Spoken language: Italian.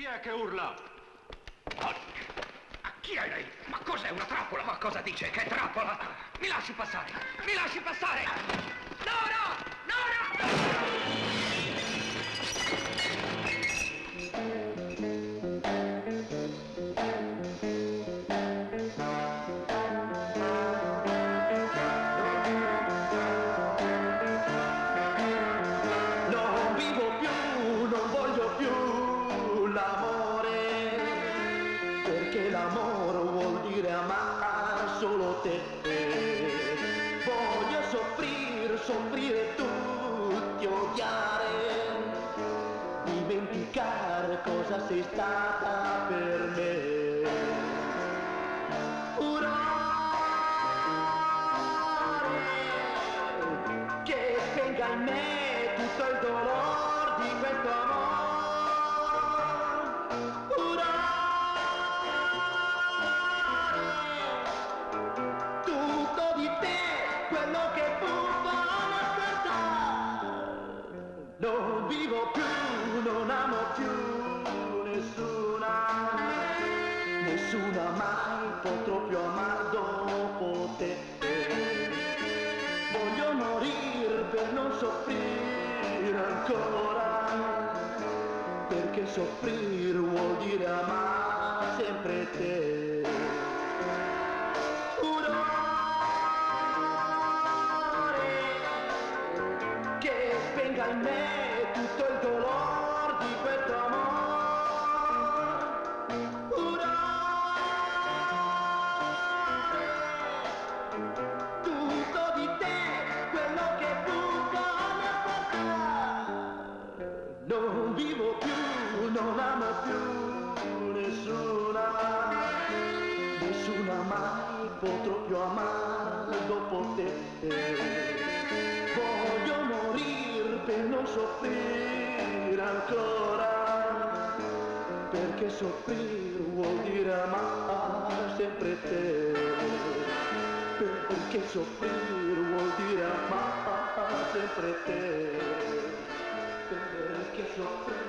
Chi è che urla? Chi è lei? Ma cos'è, una trappola? Ma cosa dice? Che trappola? Mi lasci passare! Mi lasci passare! No, no! No, no! Cosa sei stata per me? Urlare, che spenga in me tutto il dolore di questo amore. Urlare, tutto di te, quello che fu buona scorsa. Non vivo più, non amo più. Nessuna mai potrò più amar dopo te. Voglio morir per non soffrire ancora, perché soffrire vuol dire amare sempre te. Urlare, che spenga in me tutto il dolore di questo amore. Potrò più amare dopo te. Voglio morir per non soffrire ancora, perché soffrire vuol dire amare sempre te. Perché soffrire vuol dire amare sempre te. Perché soffrire